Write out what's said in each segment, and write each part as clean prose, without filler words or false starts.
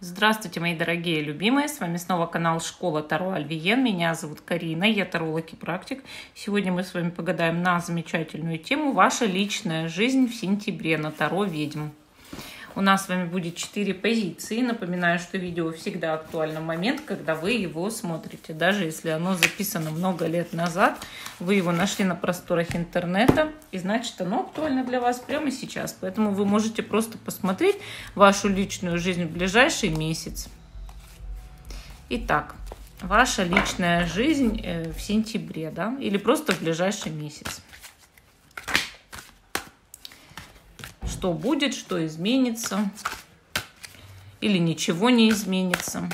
Здравствуйте, мои дорогие любимые! С вами снова канал Школа Таро Альвиен. Меня зовут Карина, я таролог и практик. Сегодня мы с вами погадаем на замечательную тему «Ваша личная жизнь в сентябре» на Таро-Ведьм. У нас с вами будет 4 позиции. Напоминаю, что видео всегда актуально в момент, когда вы его смотрите. Даже если оно записано много лет назад, вы его нашли на просторах интернета, и значит, оно актуально для вас прямо сейчас. Поэтому вы можете просто посмотреть вашу личную жизнь в ближайший месяц. Итак, ваша личная жизнь в сентябре, да, или просто в ближайший месяц. Что будет, что изменится, или ничего не изменится.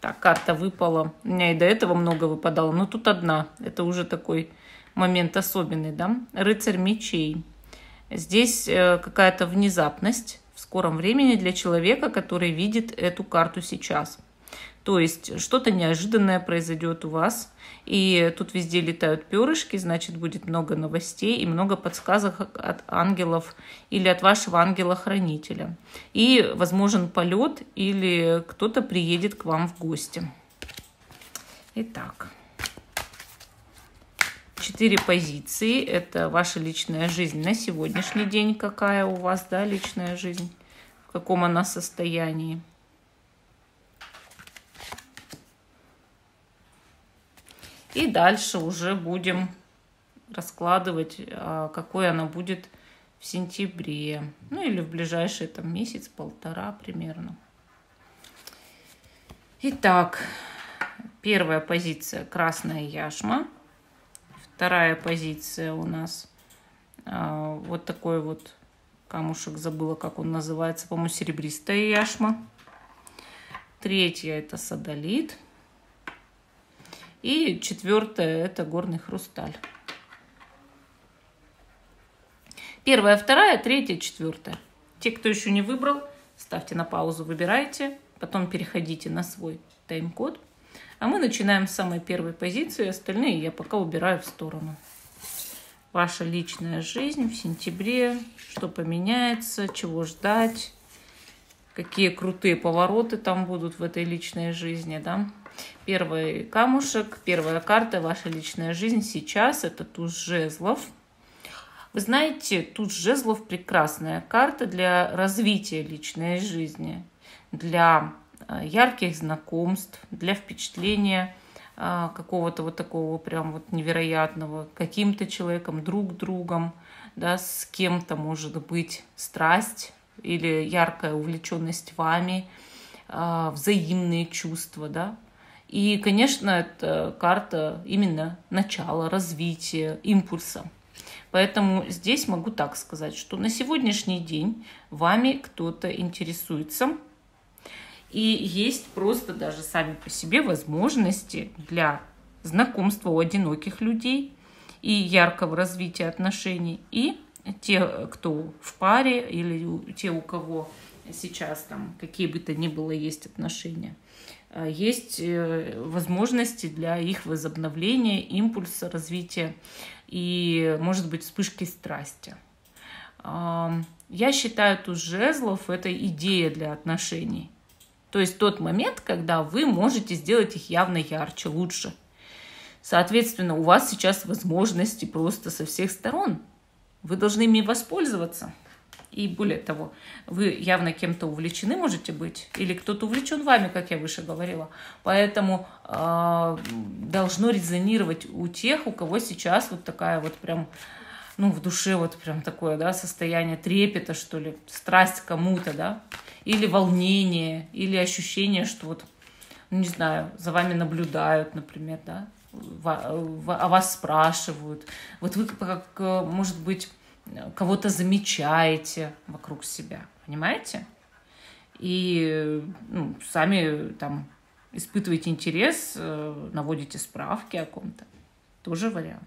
Так, карта выпала. У меня и до этого много выпадало, но тут одна. Это уже такой момент особенный, да? Рыцарь мечей. Здесь какая-то внезапность в скором времени для человека, который видит эту карту сейчас. То есть что-то неожиданное произойдет у вас, и тут везде летают перышки, значит, будет много новостей и много подсказок от ангелов или от вашего ангела-хранителя. И возможен полет или кто-то приедет к вам в гости. Итак, 4 позиции. Это ваша личная жизнь на сегодняшний день. Какая у вас, да, личная жизнь, в каком она состоянии. И дальше уже будем раскладывать, какой она будет в сентябре. Ну, или в ближайший там месяц-полтора примерно. Итак, первая позиция – красная яшма. Вторая позиция у нас вот такой вот камушек, забыла, как он называется, по-моему, серебристая яшма. Третья – это садолит. И 4-я – это горный хрусталь. 1-я, 2-я, 3-я, 4-я. Те, кто еще не выбрал, ставьте на паузу, выбирайте. Потом переходите на свой тайм-код. А мы начинаем с самой первой позиции. Остальные я пока убираю в сторону. Ваша личная жизнь в сентябре. Что поменяется, чего ждать. Какие крутые повороты там будут в этой личной жизни, да? Первый камушек, первая карта, ваша личная жизнь сейчас, это туз жезлов. Вы знаете, туз жезлов прекрасная карта для развития личной жизни, для ярких знакомств, для впечатления какого-то вот такого прям вот невероятного, каким-то человеком, друг другом, да, с кем-то может быть страсть или яркая увлеченность вами, взаимные чувства, да. И, конечно, это карта именно начала, развития, импульса. Поэтому здесь могу так сказать, что на сегодняшний день вами кто-то интересуется. И есть просто даже сами по себе возможности для знакомства у одиноких людей и яркого развития отношений. И те, кто в паре, или те, у кого сейчас там какие бы то ни было есть отношения, есть возможности для их возобновления, импульса, развития и, может быть, вспышки страсти. Я считаю, туз жезлов – это идея для отношений. То есть тот момент, когда вы можете сделать их явно ярче, лучше. Соответственно, у вас сейчас возможности просто со всех сторон. Вы должны ими воспользоваться. И более того, вы явно кем-то увлечены можете быть, или кто-то увлечен вами, как я выше говорила. Поэтому должно резонировать у тех, у кого сейчас вот такая вот прям, ну, в душе вот прям такое, да, состояние трепета, что ли, страсть к кому-то, да, или волнение, или ощущение, что вот, ну, не знаю, за вами наблюдают, например, да, о вас спрашивают. Вот вы, как, может быть, кого-то замечаете вокруг себя, понимаете? И, ну, сами там испытываете интерес, наводите справки о ком-то. Тоже вариант.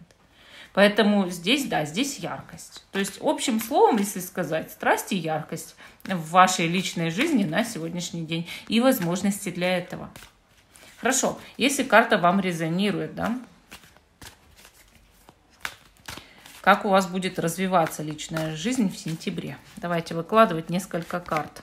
Поэтому здесь, да, здесь яркость. То есть, общим словом, если сказать, страсть и яркость в вашей личной жизни на сегодняшний день и возможности для этого. Хорошо, если карта вам резонирует, да? как у вас будет развиваться личная жизнь в сентябре. Давайте выкладывать несколько карт.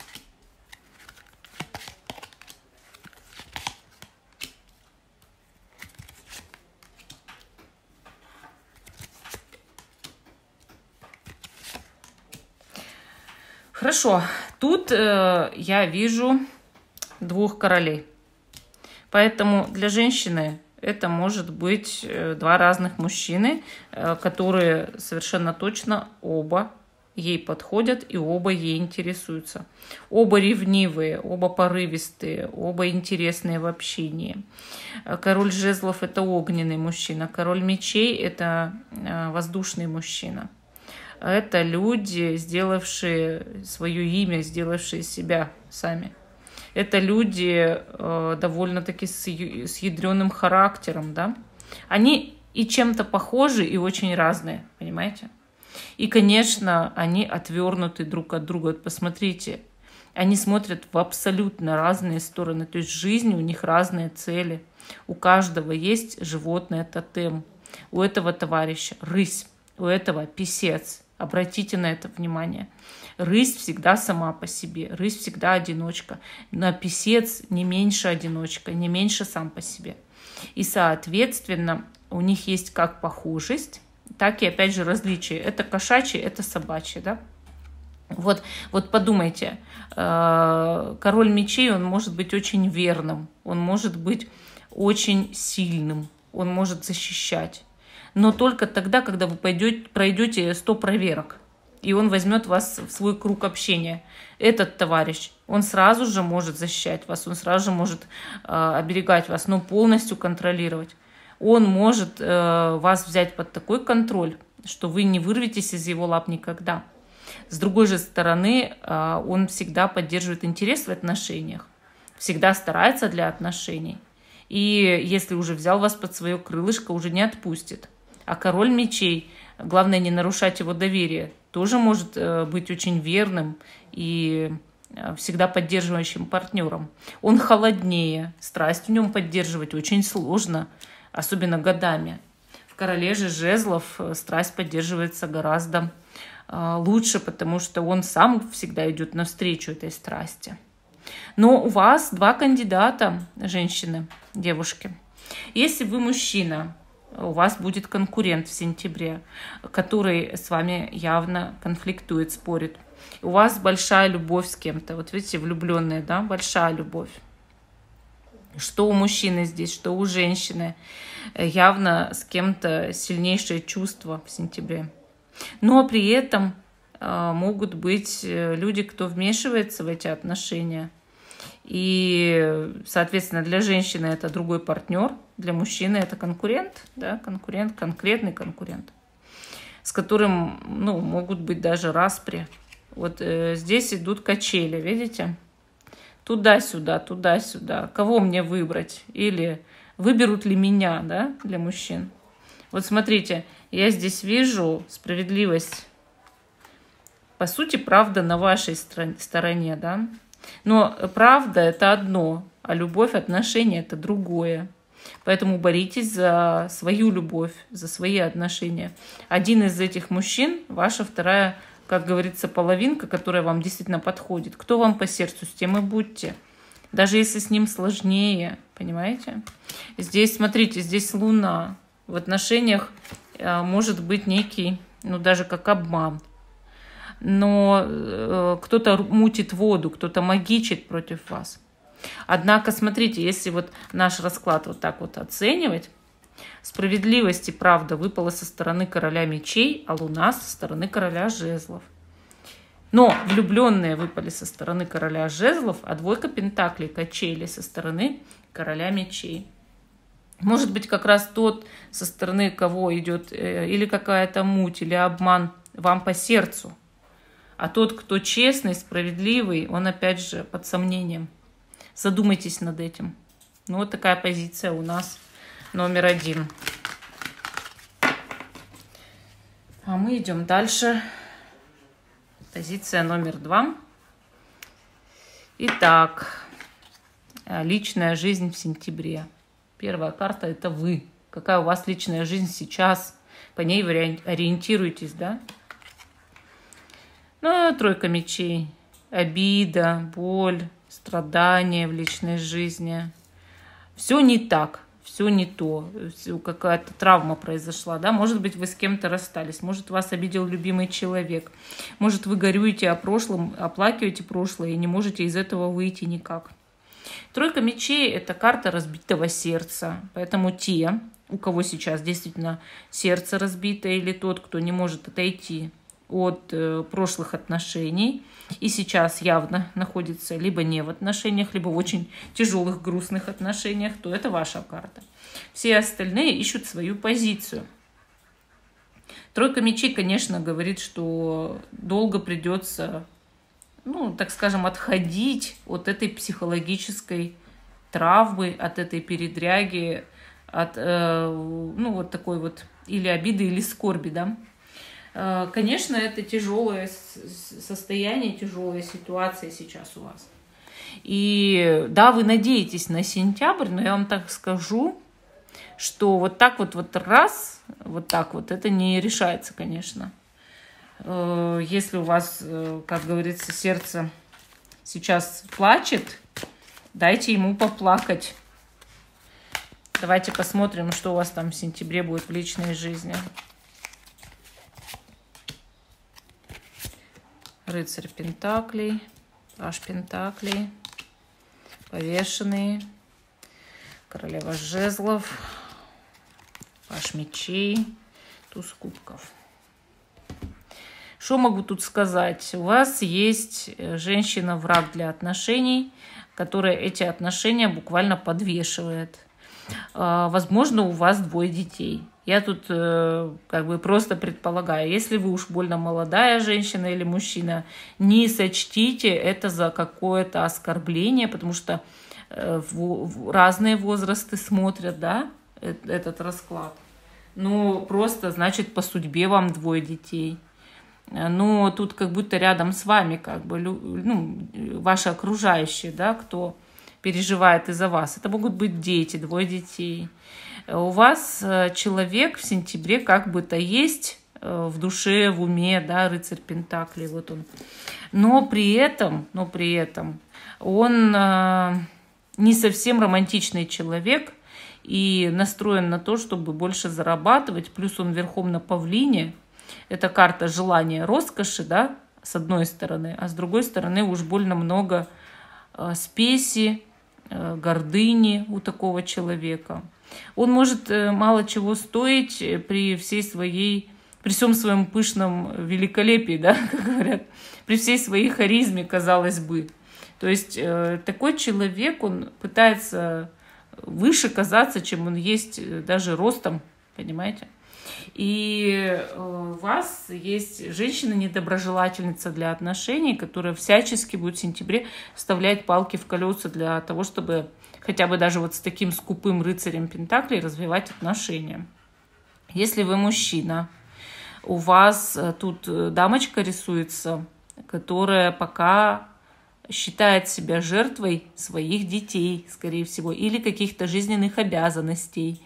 Хорошо, тут я вижу двух королей. Поэтому для женщины это может быть два разных мужчины, которые совершенно точно оба ей подходят и оба ей интересуются. Оба ревнивые, оба порывистые, оба интересные в общении. Король жезлов – это огненный мужчина, король мечей – это воздушный мужчина. Это люди, сделавшие свое имя, сделавшие себя сами. Это люди довольно-таки с ядреным характером, да. Они и чем-то похожи, и очень разные, понимаете? И, конечно, они отвернуты друг от друга. Вот посмотрите, они смотрят в абсолютно разные стороны. То есть жизнь, у них разные цели. У каждого есть животное тотем. У этого товарища рысь, у этого писец. Обратите на это внимание. Рысь всегда сама по себе, рысь всегда одиночка, но писец не меньше одиночка, не меньше сам по себе. И, соответственно, у них есть как похожесть, так и, опять же, различия. Это кошачьи, это собачьи, да? Вот подумайте, король мечей, он может быть очень верным, он может быть очень сильным, он может защищать. Но только тогда, когда вы пройдете 100 проверок, и он возьмет вас в свой круг общения. Этот товарищ, он сразу же может защищать вас, он сразу же может оберегать вас, но полностью контролировать. Он может вас взять под такой контроль, что вы не вырветесь из его лап никогда. С другой же стороны, он всегда поддерживает интерес в отношениях, всегда старается для отношений. И если уже взял вас под свое крылышко, уже не отпустит. А король мечей, главное не нарушать его доверие, тоже может быть очень верным и всегда поддерживающим партнером. Он холоднее, страсть в нем поддерживать очень сложно, особенно годами. В короле же жезлов страсть поддерживается гораздо лучше, потому что он сам всегда идет навстречу этой страсти. Но у вас два кандидата, женщины, девушки. Если вы мужчина, у вас будет конкурент в сентябре, который с вами явно конфликтует, спорит. У вас большая любовь с кем-то. Вот видите, влюбленные, да, большая любовь. Что у мужчины здесь, что у женщины. Явно с кем-то сильнейшее чувство в сентябре. Но при этом могут быть люди, кто вмешивается в эти отношения. И, соответственно, для женщины это другой партнер, для мужчины это конкурент, да, конкурент, конкретный конкурент, с которым, ну, могут быть даже распри. Вот здесь идут качели, видите? Туда-сюда, туда-сюда. Кого мне выбрать? Или выберут ли меня, да, для мужчин? Вот смотрите, я здесь вижу справедливость. По сути, правда на вашей стороне, да? Но правда – это одно, а любовь, отношения – это другое. Поэтому боритесь за свою любовь, за свои отношения. Один из этих мужчин – ваша вторая, как говорится, половинка, которая вам действительно подходит. Кто вам по сердцу, с тем и будьте. Даже если с ним сложнее, понимаете? Здесь, смотрите, здесь луна. В отношениях может быть некий, ну, даже как обман. Но кто-то мутит воду, кто-то магичит против вас. Однако, смотрите, если вот наш расклад вот так вот оценивать, справедливость и правда выпала со стороны короля мечей, а луна со стороны короля жезлов. Но влюбленные выпали со стороны короля жезлов, а двойка пентаклей, качели, со стороны короля мечей. Может быть, как раз тот, со стороны кого идет или какая-то муть, или обман, вам по сердцу. А тот, кто честный, справедливый, он опять же под сомнением. Задумайтесь над этим. Ну, вот такая позиция у нас номер один. А мы идем дальше. Позиция номер два. Итак, личная жизнь в сентябре. Первая карта – это вы. Какая у вас личная жизнь сейчас? по ней вы ориентируетесь, да? Ну, тройка мечей. Обида, боль, страдания в личной жизни. Все не так, все не то. Какая-то травма произошла, да? Может быть, вы с кем-то расстались. Может, вас обидел любимый человек. Может, вы горюете о прошлом, оплакиваете прошлое и не можете из этого выйти никак. Тройка мечей – это карта разбитого сердца. Поэтому те, у кого сейчас действительно сердце разбито, или тот, кто не может отойти от прошлых отношений и сейчас явно находится либо не в отношениях, либо в очень тяжелых, грустных отношениях, то это ваша карта. Все остальные ищут свою позицию. Тройка мечей, конечно, говорит, что долго придется, ну, так скажем, отходить от этой психологической травмы, от этой передряги, от, ну, вот такой вот или обиды, или скорби, да. Конечно, это тяжелое состояние, тяжелая ситуация сейчас у вас. И да, вы надеетесь на сентябрь, но я вам так скажу, что вот так вот это не решается, конечно. Если у вас, как говорится, сердце сейчас плачет, дайте ему поплакать. Давайте посмотрим, что у вас там в сентябре будет в личной жизни. Рыцарь Пентаклей, Паж Пентаклей, Повешенный, Королева Жезлов, Паж Мечей, Туз Кубков. Что могу тут сказать? У вас есть женщина-враг для отношений, которая эти отношения буквально подвешивает. Возможно, у вас двое детей. Я тут как бы просто предполагаю, если вы уж больно молодая женщина или мужчина, не сочтите это за какое-то оскорбление, потому что в разные возрасты смотрят, да, этот расклад. Ну, просто, значит, по судьбе вам двое детей. Но тут как будто рядом с вами, как бы, ну, ваши окружающие, да, кто переживает из-за вас. Это могут быть дети, двое детей. У вас человек в сентябре как бы-то есть в душе, в уме, да, рыцарь Пентаклей, вот он. Но при этом он не совсем романтичный человек и настроен на то, чтобы больше зарабатывать. Плюс он верхом на павлине. Это карта желания роскоши, да, с одной стороны. А с другой стороны уж больно много спеси, гордыни у такого человека. Он может мало чего стоить при всем своем пышном великолепии, да, как говорят, при всей своей харизме, казалось бы. То есть такой человек, он пытается выше казаться, чем он есть, даже ростом, понимаете? И у вас есть женщина-недоброжелательница для отношений, которая всячески будет в сентябре вставлять палки в колеса для того, чтобы хотя бы даже вот с таким скупым рыцарем Пентаклей развивать отношения. Если вы мужчина, у вас тут дамочка рисуется, которая пока считает себя жертвой своих детей, скорее всего, или каких-то жизненных обязанностей.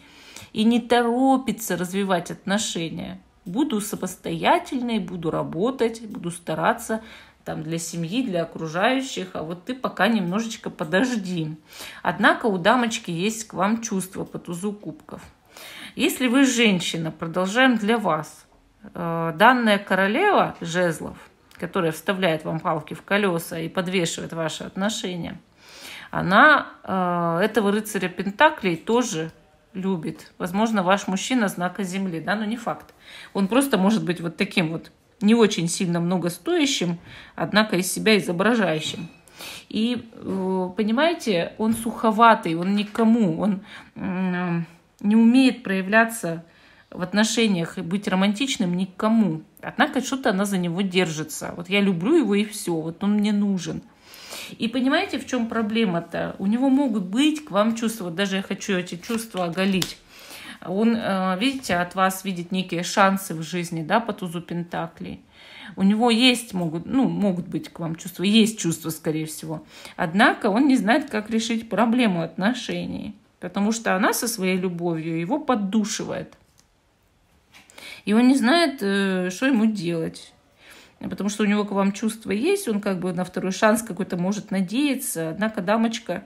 И не торопится развивать отношения. Буду самостоятельной, буду работать, буду стараться там, для семьи, для окружающих. А вот ты пока немножечко подожди. Однако у дамочки есть к вам чувство по тузу кубков. Если вы женщина, продолжаем для вас. Данная королева жезлов, которая вставляет вам палки в колеса и подвешивает ваши отношения, она этого рыцаря Пентаклей тоже любит. Возможно, ваш мужчина знака земли, да, но не факт. Он просто может быть вот таким вот не очень сильно многостоящим, однако из себя изображающим. И, понимаете, он суховатый, он никому, он не умеет проявляться в отношениях и быть романтичным никому. Однако что-то она за него держится. Вот я люблю его и все, вот он мне нужен. И понимаете, в чем проблема-то? У него могут быть к вам чувства, даже я хочу эти чувства оголить. Он, видите, от вас видит некие шансы в жизни, да, по тузу Пентаклей. У него есть, могут быть к вам чувства, есть чувства, скорее всего. Однако он не знает, как решить проблему отношений, потому что она со своей любовью его поддушивает. и он не знает, что ему делать. Потому что у него к вам чувства есть, он как бы на второй шанс какой-то может надеяться. Однако дамочка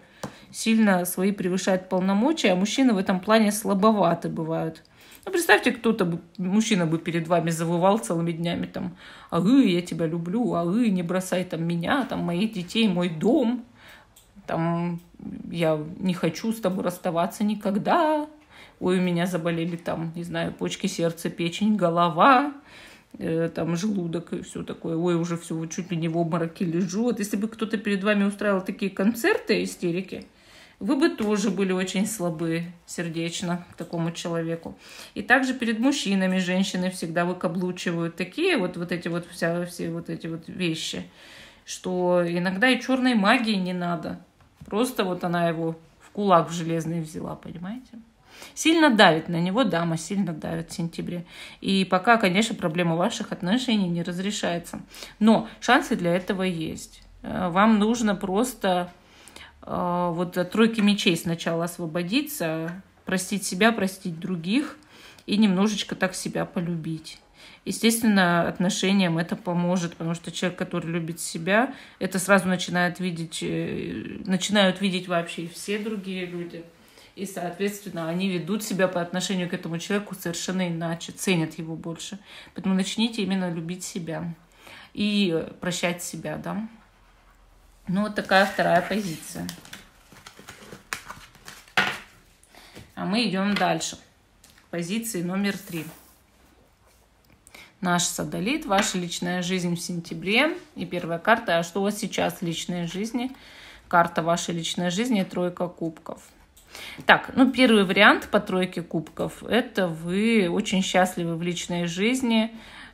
сильно свои превышает полномочия, а мужчины в этом плане слабоваты бывают. Ну, представьте, кто-то, мужчина бы перед вами завывал целыми днями там: «Ары, я тебя люблю, ары, не бросай там меня, там моих детей, мой дом, там я не хочу с тобой расставаться никогда, ой, у меня заболели там, не знаю, почки, сердце, печень, голова, там желудок и все такое, ой, уже все, чуть ли не в обмороке лежу». Вот если бы кто-то перед вами устраивал такие концерты истерики, вы бы тоже были очень слабы сердечно к такому человеку. И также перед мужчинами женщины всегда выкаблучивают такие вот эти вещи, что иногда и черной магии не надо. Просто вот она его в кулак в железный взяла, понимаете? Сильно давит на него дама, сильно давит в сентябре. И пока, конечно, проблема ваших отношений не разрешается. Но шансы для этого есть. Вам нужно просто... вот от тройки мечей сначала освободиться, простить себя, простить других и немножечко так себя полюбить. Естественно, отношениям это поможет, потому что человек, который любит себя, это сразу начинают видеть вообще все другие люди. И, соответственно, они ведут себя по отношению к этому человеку совершенно иначе, ценят его больше. Поэтому начните именно любить себя и прощать себя, да. Ну, вот такая вторая позиция. А мы идем дальше. К позиции номер 3. Наш садолит, ваша личная жизнь в сентябре. И первая карта. А что у вас сейчас в личной жизни? Карта вашей личной жизни, тройка кубков. Так, ну, первый вариант по тройке кубков. Это вы очень счастливы в личной жизни,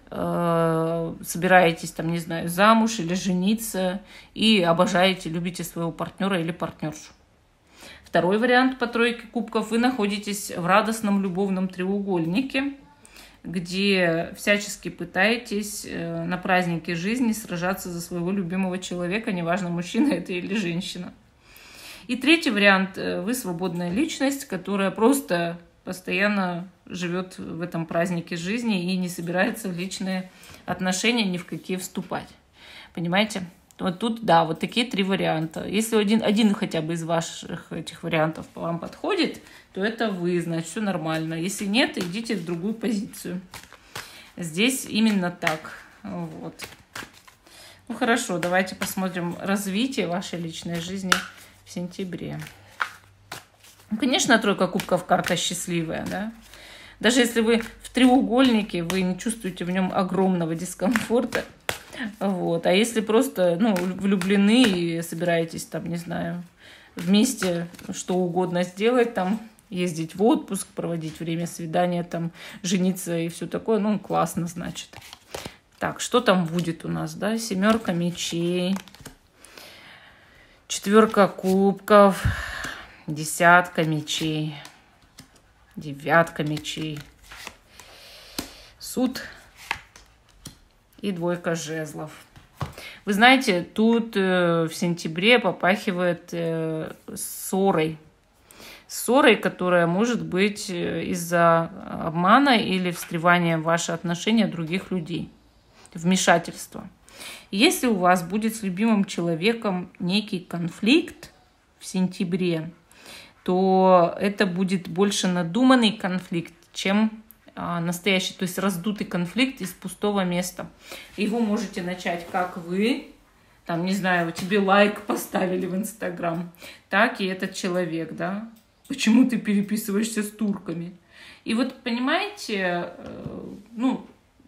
собираетесь там, не знаю, замуж или жениться, и обожаете, любите своего партнера или партнершу. Второй вариант по тройке кубков: вы находитесь в радостном любовном треугольнике, где всячески пытаетесь на празднике жизни сражаться за своего любимого человека, неважно, мужчина это или женщина. И третий вариант: вы свободная личность, которая просто постоянно живет в этом празднике жизни и не собирается в личные отношения ни в какие вступать. Понимаете? Вот тут, да, вот такие три варианта. Если один хотя бы из ваших этих вариантов вам подходит, то это вы, значит, все нормально. Если нет, идите в другую позицию. Здесь именно так. Вот. Ну хорошо, давайте посмотрим развитие вашей личной жизни в сентябре. Конечно, тройка кубков — карта счастливая, да? Даже если вы в треугольнике, вы не чувствуете в нем огромного дискомфорта. Вот. А если просто, ну, влюблены и собираетесь там, не знаю, вместе что угодно сделать, там, ездить в отпуск, проводить время свидания, там, жениться и все такое, ну, классно, значит. Так, что там будет у нас, да? Семерка мечей, четверка кубков, десятка мечей, девятка мечей, суд и двойка жезлов. Вы знаете, тут в сентябре попахивает ссорой, которая может быть из-за обмана или встревания в ваши отношения других людей, вмешательства. Если у вас будет с любимым человеком некий конфликт в сентябре, то это будет больше надуманный конфликт, чем настоящий, то есть раздутый конфликт из пустого места. Его можете начать как вы, там, не знаю, тебе лайк поставили в Инстаграм, так и этот человек, да, почему ты переписываешься с турками. И вот, понимаете, ну,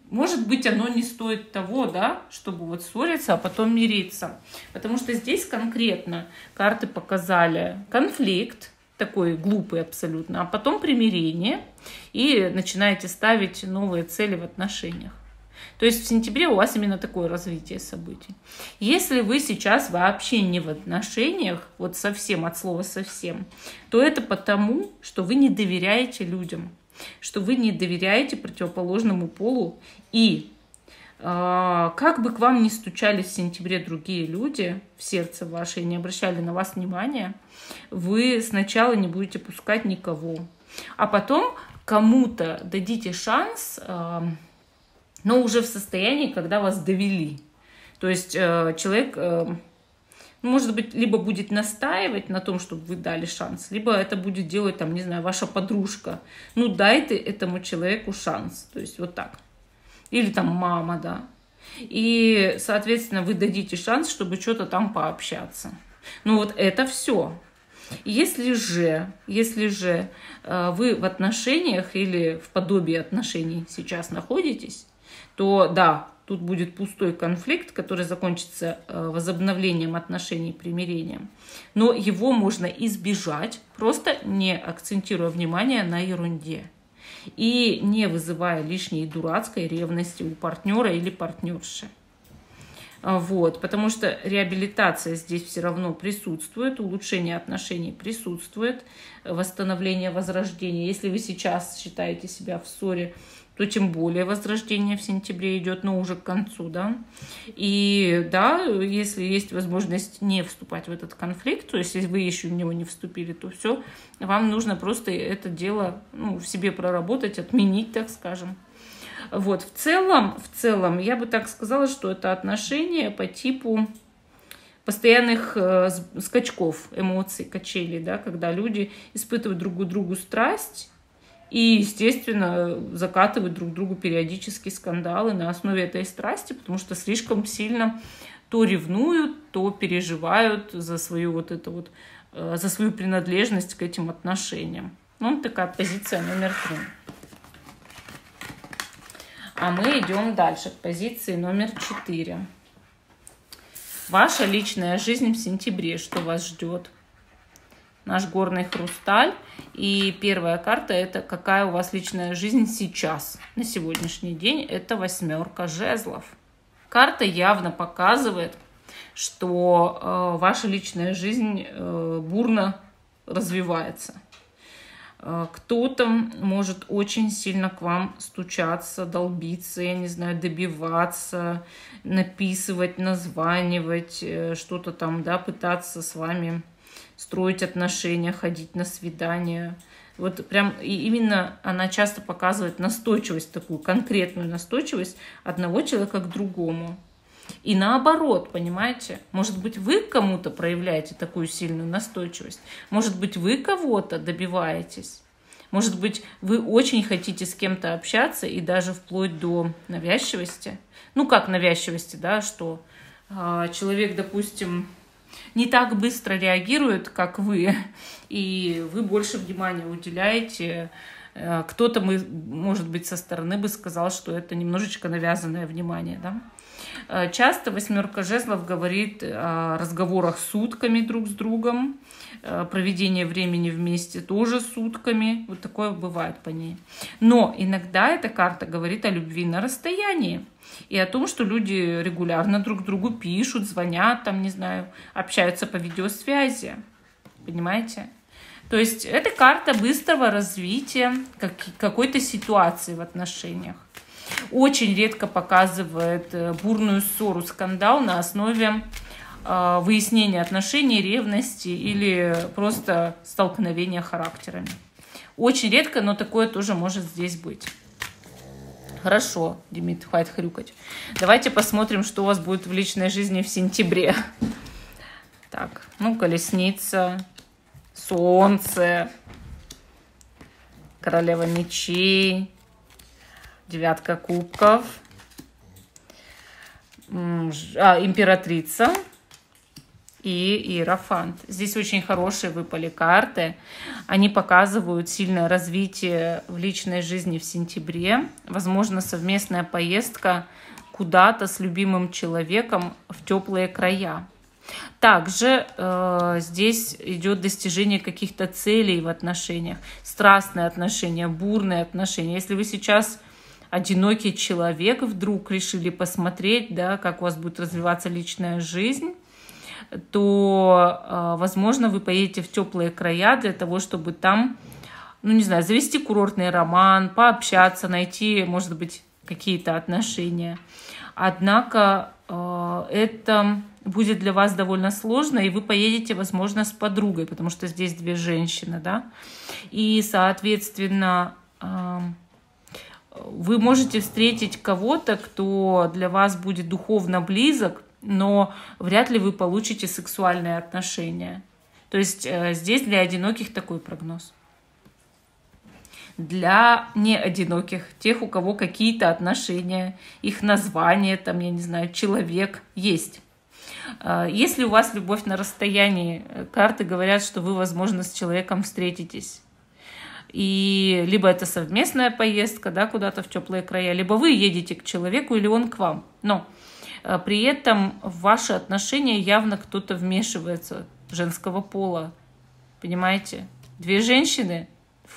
может быть, оно не стоит того, да, чтобы вот ссориться, а потом мириться. Потому что здесь конкретно карты показали конфликт, такой глупый абсолютно, а потом примирение, и начинаете ставить новые цели в отношениях. То есть в сентябре у вас именно такое развитие событий. Если вы сейчас вообще не в отношениях, вот совсем, от слова совсем, то это потому, что вы не доверяете людям, что вы не доверяете противоположному полу, и как бы к вам ни стучались в сентябре другие люди в сердце ваше и не обращали на вас внимания, вы сначала не будете пускать никого, а потом кому-то дадите шанс, но уже в состоянии, когда вас довели. То есть человек, может быть, либо будет настаивать на том, чтобы вы дали шанс, либо это будет делать, там, не знаю, ваша подружка. Ну, дай ты этому человеку шанс. То есть вот так. Или там мама, да. И, соответственно, вы дадите шанс, чтобы что-то там пообщаться. Ну, вот это все. Если же вы в отношениях или в подобии отношений сейчас находитесь, то да, тут будет пустой конфликт, который закончится возобновлением отношений, примирением. Но его можно избежать, просто не акцентируя внимание на ерунде. И не вызывая лишней дурацкой ревности у партнера или партнерши. Вот, потому что реабилитация здесь все равно присутствует, улучшение отношений присутствует, восстановление, возрождение. Если вы сейчас считаете себя в ссоре, то тем более возрождение в сентябре идет, но уже к концу, да. И да, если есть возможность не вступать в этот конфликт, то есть если вы еще в него не вступили, то все, вам нужно просто это дело, ну, в себе проработать, отменить, так скажем. Вот, в целом, я бы так сказала, что это отношения по типу постоянных скачков, эмоций, качелей, да, когда люди испытывают друг к другу страсть, и, естественно, закатывают друг другу периодически скандалы на основе этой страсти, потому что слишком сильно то ревнуют, то переживают за свою, за свою принадлежность к этим отношениям. Ну, такая позиция номер 3. А мы идем дальше к позиции номер 4. Ваша личная жизнь в сентябре, что вас ждет? Наш горный хрусталь. И первая карта — это какая у вас личная жизнь сейчас, на сегодняшний день. Это 8-ка жезлов. Карта явно показывает, что ваша личная жизнь бурно развивается. Кто-то может очень сильно к вам стучаться, долбиться, я не знаю, добиваться, написывать, названивать, что-то там, да, пытаться с вами строить отношения, ходить на свидания. Вот прям и именно она часто показывает настойчивость, такую конкретную настойчивость одного человека к другому. И наоборот, понимаете? Может быть, вы кому-то проявляете такую сильную настойчивость. Может быть, вы кого-то добиваетесь. Может быть, вы очень хотите с кем-то общаться и даже вплоть до навязчивости. Ну, как навязчивости, да, что человек, допустим, не так быстро реагирует, как вы, и вы больше внимания уделяете. Кто-то, может быть, со стороны бы сказал, что это немножечко навязанное внимание, да? Часто 8-ка жезлов говорит о разговорах сутками друг с другом, проведение времени вместе тоже сутками. Вот такое бывает по ней. Но иногда эта карта говорит о любви на расстоянии и о том, что люди регулярно друг другу пишут, звонят, там, не знаю, общаются по видеосвязи. Понимаете? То есть это карта быстрого развития какой-то ситуации в отношениях. Очень редко показывает бурную ссору, скандал на основе выяснения отношений, ревности или просто столкновения характерами. Очень редко, но такое тоже может здесь быть. Хорошо, Демид, хватит хрюкать. Давайте посмотрим, что у вас будет в личной жизни в сентябре. Так, ну, колесница... Солнце, королева мечей, 9-ка кубков, императрица и иерофант. Здесь очень хорошие выпали карты. Они показывают сильное развитие в личной жизни в сентябре. Возможно, совместная поездка куда-то с любимым человеком в теплые края. Также здесь идет достижение каких-то целей в отношениях, страстные отношения, бурные отношения. Если вы сейчас одинокий человек, вдруг решили посмотреть, да, как у вас будет развиваться личная жизнь, то, возможно, вы поедете в теплые края для того, чтобы там, ну не знаю, завести курортный роман, пообщаться, найти, может быть, какие-то отношения. Однако это будет для вас довольно сложно, и вы поедете, возможно, с подругой, потому что здесь 2 женщины, да, и, соответственно, вы можете встретить кого-то, кто для вас будет духовно близок, но вряд ли вы получите сексуальные отношения. То есть здесь для одиноких такой прогноз. Для неодиноких, тех, у кого какие-то отношения, их название, там, я не знаю, человек есть. Если у вас любовь на расстоянии, карты говорят, что вы, возможно, с человеком встретитесь. И либо это совместная поездка, да, куда-то в теплые края, либо вы едете к человеку, или он к вам. Но при этом в ваши отношения явно кто-то вмешивается женского пола. Понимаете? Две женщины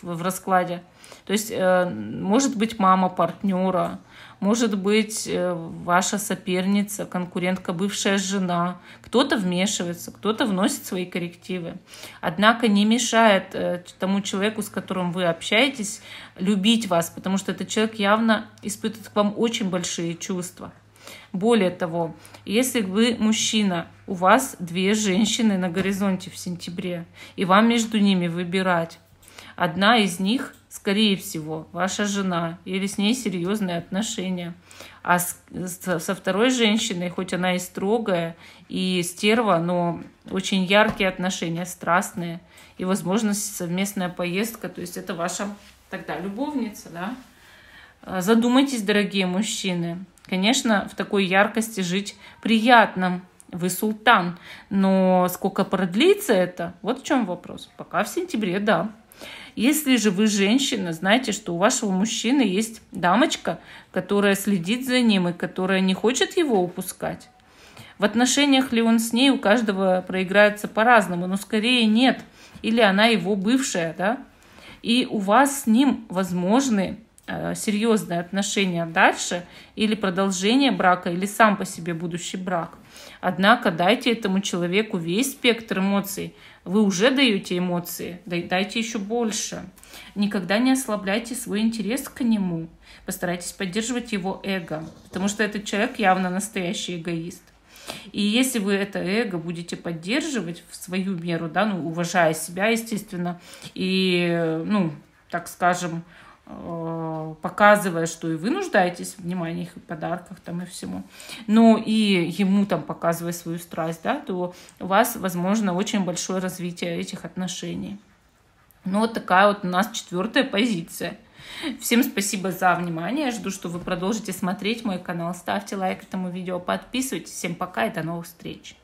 в раскладе. То есть может быть мама партнера, может быть ваша соперница, конкурентка, бывшая жена. Кто-то вмешивается, кто-то вносит свои коррективы. Однако не мешает тому человеку, с которым вы общаетесь, любить вас, потому что этот человек явно испытывает к вам очень большие чувства. Более того, если вы мужчина, у вас две женщины на горизонте в сентябре, и вам между ними выбирать. Одна из них, скорее всего, ваша жена, или с ней серьезные отношения. А со второй женщиной, хоть она и строгая, и стерва, но очень яркие отношения, страстные. И, возможно, совместная поездка, то есть это ваша тогда любовница, да? Задумайтесь, дорогие мужчины. Конечно, в такой яркости жить приятно. Вы султан. Но сколько продлится это? Вот в чем вопрос. Пока в сентябре, да. Если же вы женщина, знаете, что у вашего мужчины есть дамочка, которая следит за ним и которая не хочет его упускать. В отношениях ли он с ней, у каждого проиграется по-разному, но скорее нет. Или она его бывшая, да? И у вас с ним возможны серьезные отношения дальше, или продолжение брака, или сам по себе будущий брак. Однако дайте этому человеку весь спектр эмоций. Вы уже даете эмоции, дайте еще больше. Никогда не ослабляйте свой интерес к нему. Постарайтесь поддерживать его эго, потому что этот человек явно настоящий эгоист. И если вы это эго будете поддерживать в свою меру, да, ну, уважая себя, естественно, и, ну, так скажем, показывая, что и вы нуждаетесь в внимании, и подарках, там, и всему, но и ему, там, показывая свою страсть, да, то у вас, возможно, очень большое развитие этих отношений. Ну, вот такая вот у нас 4-я позиция. Всем спасибо за внимание. Жду, что вы продолжите смотреть мой канал. Ставьте лайк этому видео, подписывайтесь. Всем пока и до новых встреч.